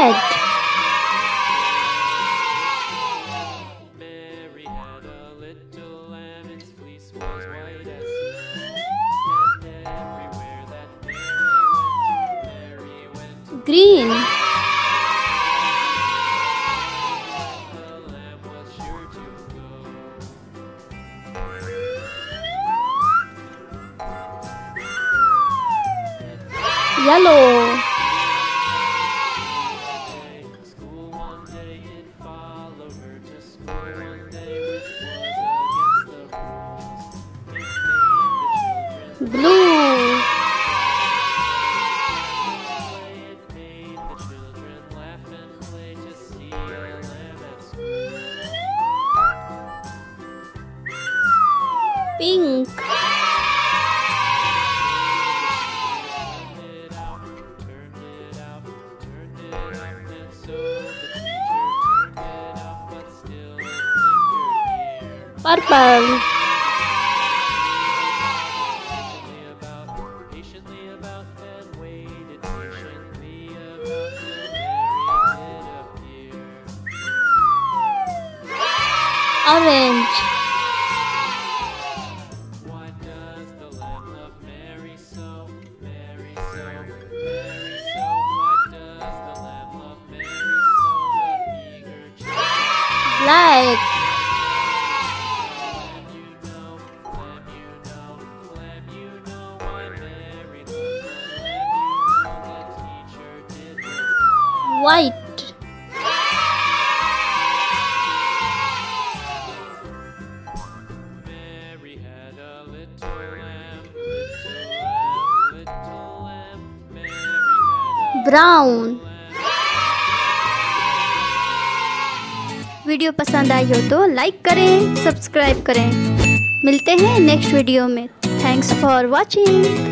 red. Mary had a little lamb, its fleece was white as snow. And everywhere that Mary went, green. Yellow. School one day, it followed her to school one day, which was against the rules. It made the children blue. It made the children laugh and play to see a lamb at school. Pink. Purple. Patiently about and waited patiently about till Mary did appear. Orange. Why does the lamb love Mary so? Mary so, Mary so. Why does the lamb love Mary so? That eager child. Black. White. Mary had a little lamb, Mary had a brown. Video पसंद आई हो तो like करें, subscribe करें। मिलते हैं next video में। Thanks for watching.